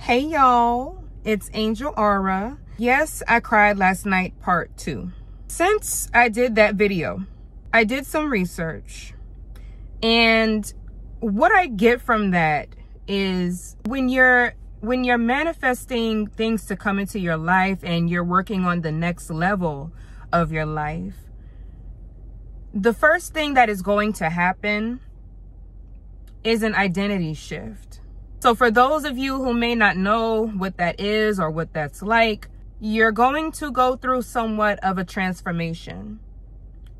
Hey y'all, it's Angel Aura. Yes, I cried last night, part 2. Since I did that video, I did some research, and what I get from that is when you're manifesting things to come into your life and you're working on the next level of your life, the first thing that is going to happen is an identity shift. So for those of you who may not know what that is or what that's like, you're going to go through somewhat of a transformation.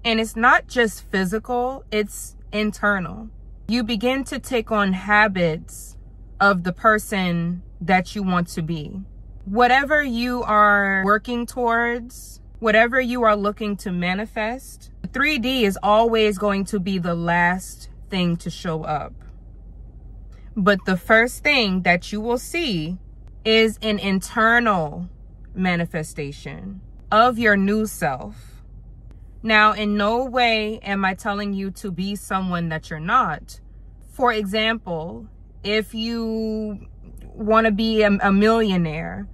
And it's not just physical, it's internal. You begin to take on habits of the person that you want to be. Whatever you are working towards, whatever you are looking to manifest, 3D is always going to be the last thing to show up. But the first thing that you will see is an internal manifestation of your new self. Now, in no way am I telling you to be someone that you're not. For example, if you want to be a millionaire,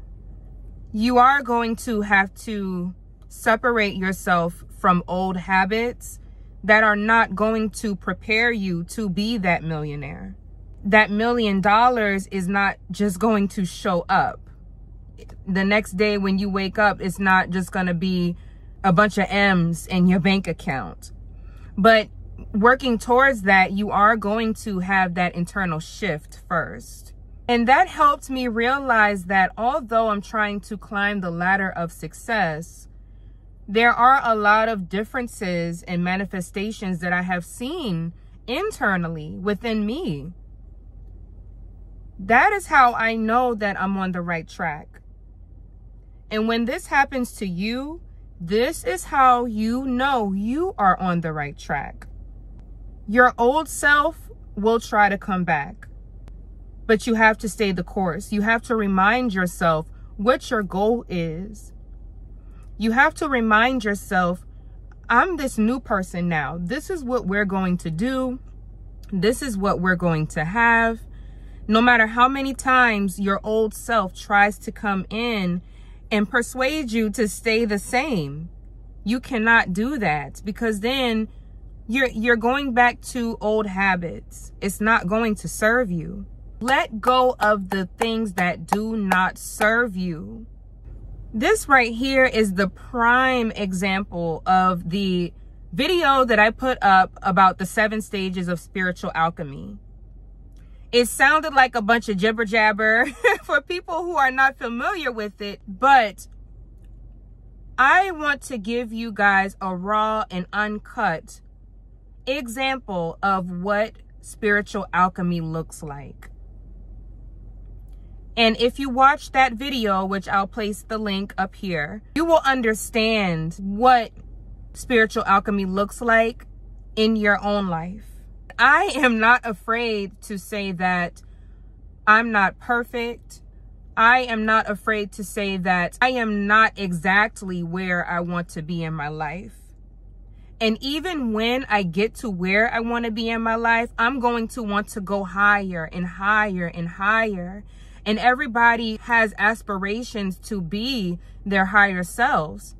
you are going to have to separate yourself from old habits that are not going to prepare you to be that millionaire. That $1 million is not just going to show up. The next day when you wake up, it's not just going to be a bunch of M's in your bank account. But working towards that, you are going to have that internal shift first. And that helped me realize that although I'm trying to climb the ladder of success, there are a lot of differences and manifestations that I have seen internally within me. That is how I know that I'm on the right track. And when this happens to you, this is how you know you are on the right track. Your old self will try to come back, but you have to stay the course. You have to remind yourself what your goal is. You have to remind yourself, I'm this new person now. This is what we're going to do. This is what we're going to have. No matter how many times your old self tries to come in and persuade you to stay the same, you cannot do that, because then you're going back to old habits. It's not going to serve you. Let go of the things that do not serve you. This right here is the prime example of the video that I put up about the 7 stages of spiritual alchemy. It sounded like a bunch of jibber jabber for people who are not familiar with it, but I want to give you guys a raw and uncut example of what spiritual alchemy looks like. And if you watch that video, which I'll place the link up here, you will understand what spiritual alchemy looks like in your own life. I am not afraid to say that I'm not perfect. I am not afraid to say that I am not exactly where I want to be in my life. And even when I get to where I want to be in my life, I'm going to want to go higher and higher and higher. And everybody has aspirations to be their higher selves.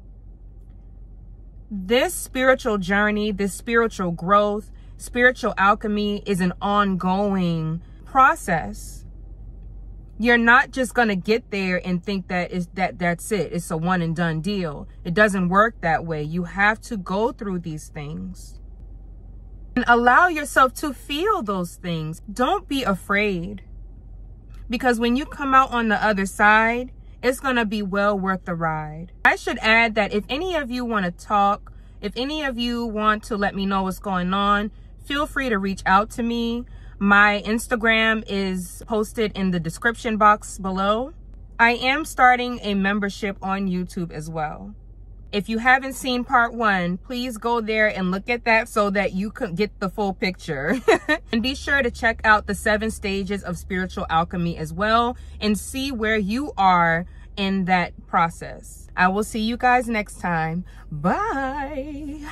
This spiritual journey, this spiritual growth, spiritual alchemy is an ongoing process. You're not just going to get there and think that that's it. It's a one and done deal. It doesn't work that way. You have to go through these things and allow yourself to feel those things. Don't be afraid, because when you come out on the other side, it's going to be well worth the ride. I should add that if any of you want to talk, if any of you want to let me know what's going on, feel free to reach out to me. My Instagram is posted in the description box below. I am starting a membership on YouTube as well. If you haven't seen part 1, please go there and look at that so that you can get the full picture. And be sure to check out the 7 stages of spiritual alchemy as well and see where you are in that process. I will see you guys next time. Bye.